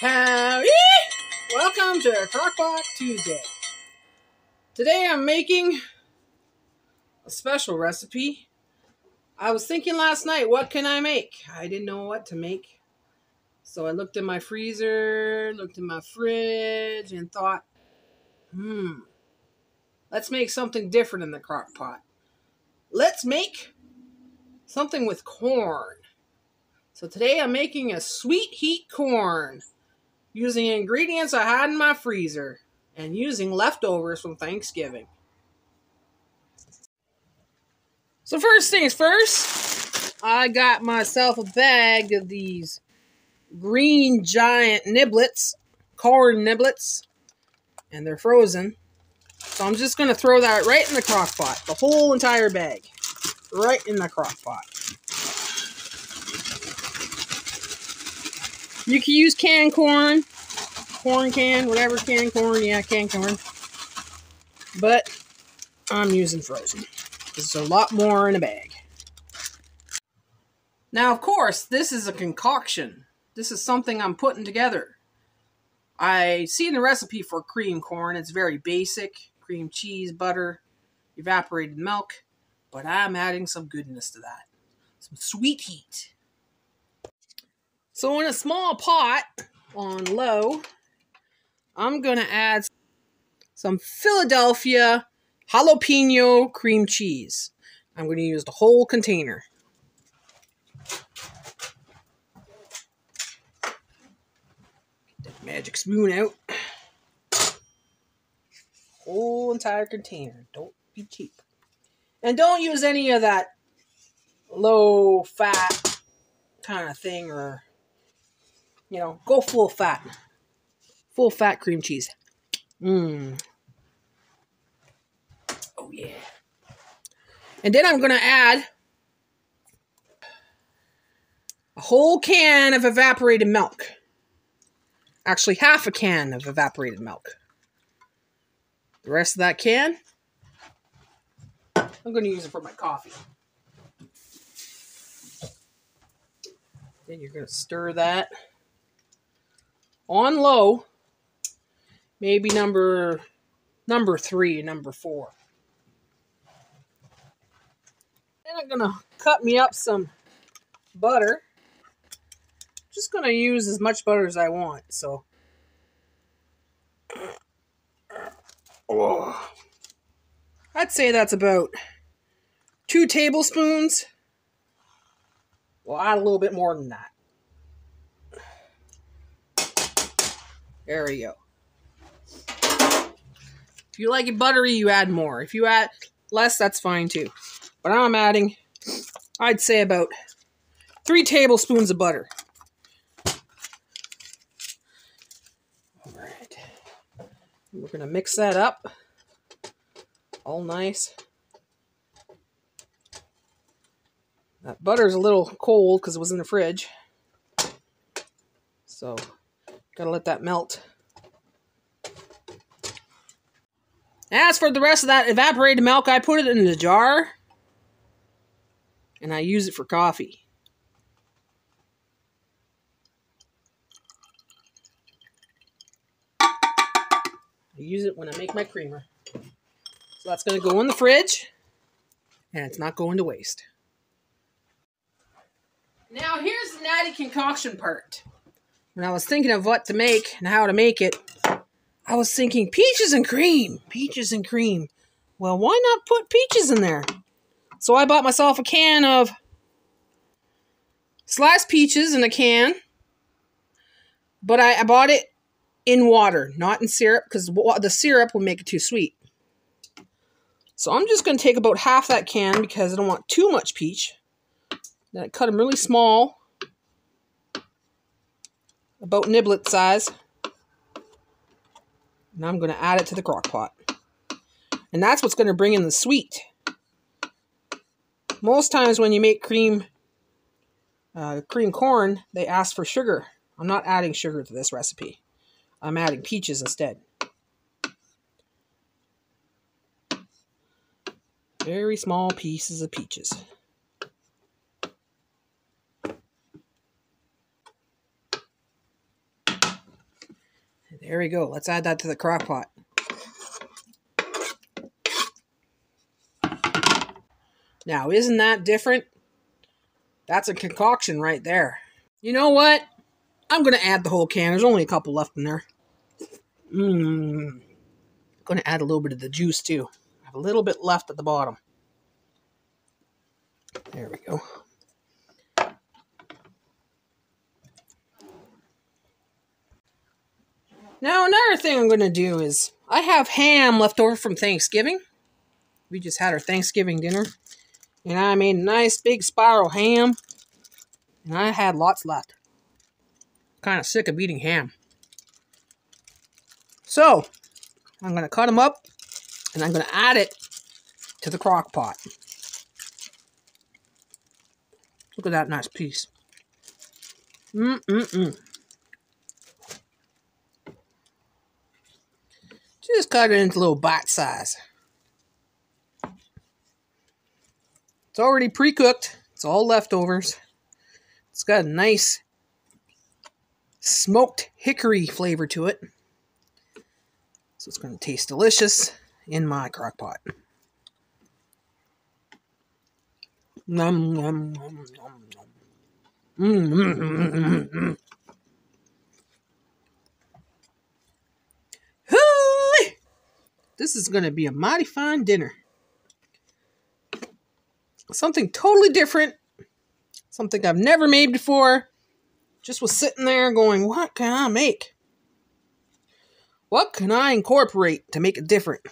Howdy! Welcome to Crock-Pot Tuesday. Today I'm making a special recipe. I was thinking last night, what can I make? I didn't know what to make. So I looked in my freezer, looked in my fridge, and thought, let's make something different in the Crock-Pot. Let's make something with corn. So today I'm making a sweet heat corn, using ingredients I had in my freezer and using leftovers from Thanksgiving. So first things first, I got myself a bag of these Green Giant niblets, corn niblets, and they're frozen. So I'm just going to throw that right in the crock pot, the whole entire bag, right in the crock pot. You can use canned corn, canned corn. But I'm using frozen. There's a lot more in a bag. Now, of course, this is a concoction. This is something I'm putting together. I seen the recipe for cream corn. It's very basic. Cream cheese, butter, evaporated milk. But I'm adding some goodness to that. Some sweet heat. So in a small pot, on low, I'm going to add some Philadelphia jalapeno cream cheese. I'm going to use the whole container. Get that magic spoon out. Whole entire container. Don't be cheap. And don't use any of that low-fat kind of thing or... You know, go full fat. Full fat cream cheese. Oh, yeah. And then I'm going to add a whole can of evaporated milk. Actually, half a can of evaporated milk. The rest of that can, I'm going to use it for my coffee. Then you're going to stir that. On low, maybe number 3, number 4. Then I'm going to cut me up some butter. Just going to use as much butter as I want, so. Oh. I'd say that's about 2 tablespoons. We'll add a little bit more than that. There we go. If you like it buttery, you add more. If you add less, that's fine too. But I'm adding, I'd say about 3 tablespoons of butter. All right. We're going to mix that up. All nice. That butter's a little cold because it was in the fridge. So... Gotta let that melt. As for the rest of that evaporated milk, I put it in a jar. And I use it for coffee. I use it when I make my creamer. So that's gonna go in the fridge. And it's not going to waste. Now here's the natty concoction part. When I was thinking of what to make and how to make it, I was thinking peaches and cream. Peaches and cream. Well, why not put peaches in there? So I bought myself a can of sliced peaches in a can. But I bought it in water, not in syrup, because the syrup will make it too sweet. So I'm just going to take about half that can because I don't want too much peach. Then I cut them really small. About niblet size. And I'm going to add it to the crock pot. And that's what's going to bring in the sweet. Most times when you make cream corn, they ask for sugar. I'm not adding sugar to this recipe. I'm adding peaches instead. Very small pieces of peaches. There we go. Let's add that to the crock pot. Now, isn't that different? That's a concoction right there. You know what? I'm going to add the whole can. There's only a couple left in there. I'm going to add a little bit of the juice too. I have a little bit left at the bottom. There we go. Now, another thing I'm going to do is I have ham left over from Thanksgiving. We just had our Thanksgiving dinner. And I made a nice big spiral ham. And I had lots left. Kind of sick of eating ham. So, I'm going to cut them up. And I'm going to add it to the crock pot. Look at that nice piece. Just cut it into little bite size. It's already pre-cooked. It's all leftovers. It's got a nice smoked hickory flavor to it. So it's going to taste delicious in my crock pot. Nom, nom, nom, nom, nom. This is going to be a mighty fine dinner. Something totally different. Something I've never made before. Just was sitting there going, what can I make? What can I incorporate to make it different?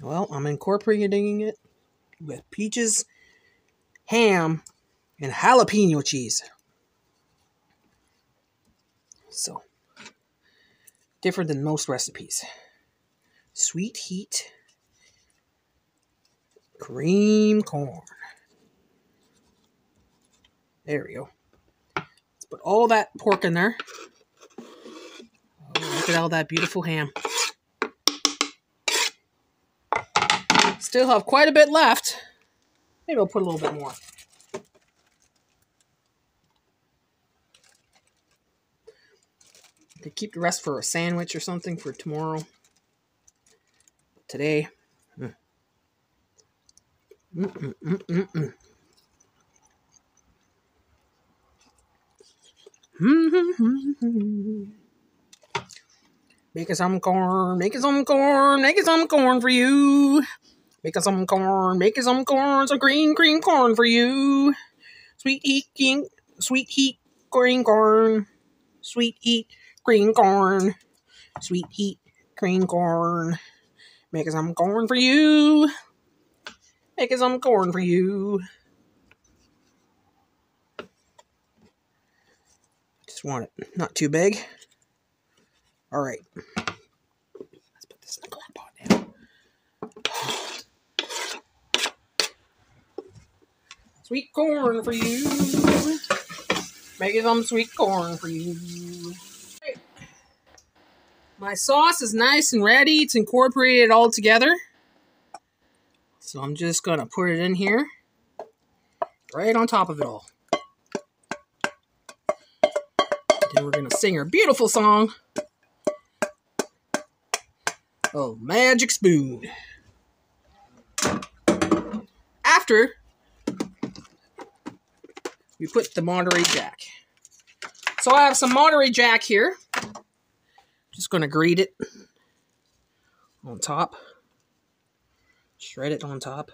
Well, I'm incorporating it with peaches, ham, and jalapeno cheese. So, different than most recipes. Sweet heat, cream corn. There we go. Let's put all that pork in there. Oh, look at all that beautiful ham. Still have quite a bit left. Maybe I'll put a little bit more. I could keep the rest for a sandwich or something for tomorrow. Today. Making some corn, making some corn, making some corn for you. Making some corn, some green corn for you. Sweet heat, green corn. Sweet heat, green corn. Sweet heat, green corn. Making some corn for you. Making some corn for you. Just want it not too big. All right. Let's put this in the crock pot now. Sweet corn for you. Making some sweet corn for you. My sauce is nice and ready. It's incorporated all together. So I'm just going to put it in here. Right on top of it all. Then we're going to sing our beautiful song. Oh, Magic Spoon. After we put the Monterey Jack. So I have some Monterey Jack here. Just going to grate it on top, shred it on top.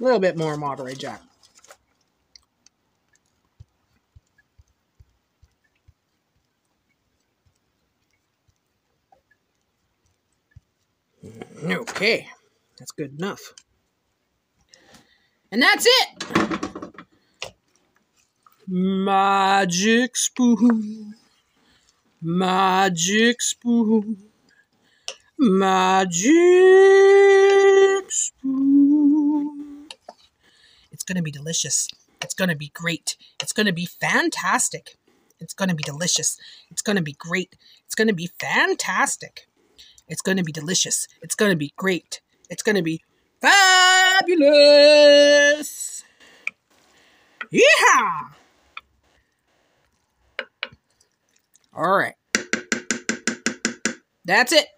A little bit more Monterey Jack. Okay, that's good enough. And that's it! Magic spoon. Magic spoon. Magic spoon. It's going to be delicious. It's It's going to be great. It's going to be fantastic. It's going to be delicious. It's going to be great. It's going to be fantastic. It's going to be delicious. It's going to be great. It's going to be fabulous. Yeah. All right. That's it.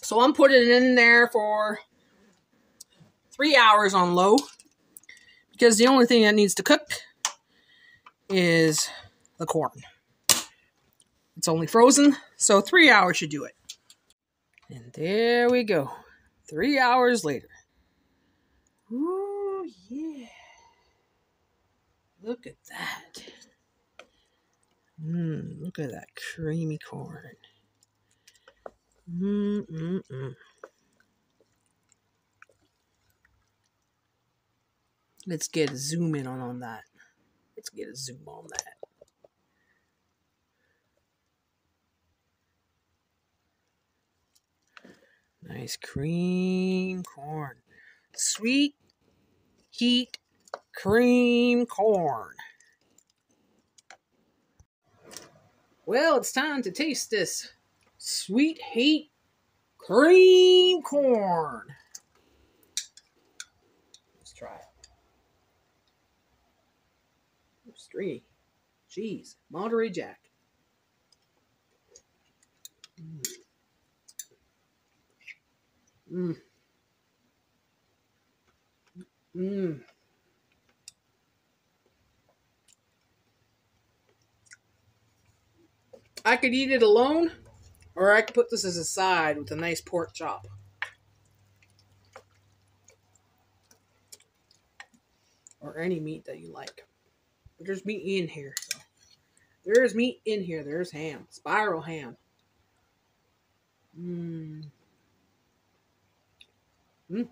So I'm putting it in there for 3 hours on low, because the only thing that needs to cook is the corn. It's only frozen, so 3 hours should do it. And there we go. 3 hours later. Ooh, yeah. Look at that. Look at that creamy corn. Let's get a zoom in on that. Let's get a zoom on that. Nice cream corn. Sweet heat cream corn. Well, it's time to taste this sweet heat cream corn. Let's try it. There's three. Cheese. Monterey Jack. I could eat it alone, or I could put this as a side with a nice pork chop. Or any meat that you like. But there's meat in here. So. There's meat in here. There's ham. Spiral ham. It's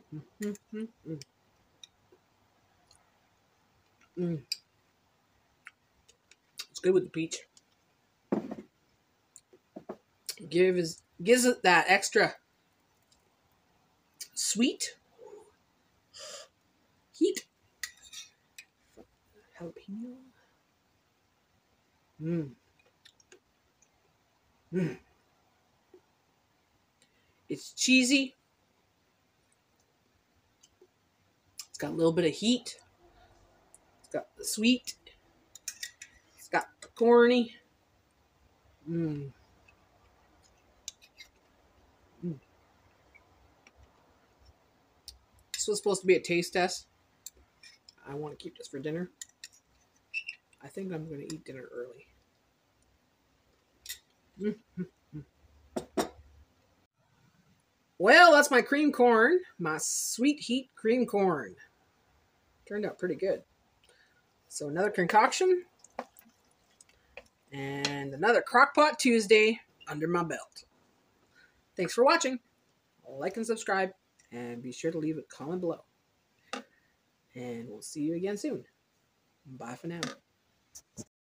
good with the peach. Gives it that extra sweet heat. Jalapeno. It's cheesy. It's got a little bit of heat. It's got the sweet. It's got the corny. This was supposed to be a taste test. I want to keep this for dinner. I think I'm going to eat dinner early. Well, that's my cream corn. My sweet heat cream corn. Turned out pretty good. So another concoction. And another Crock-Pot Tuesday under my belt. Thanks for watching. Like and subscribe. And be sure to leave a comment below. And we'll see you again soon. Bye for now.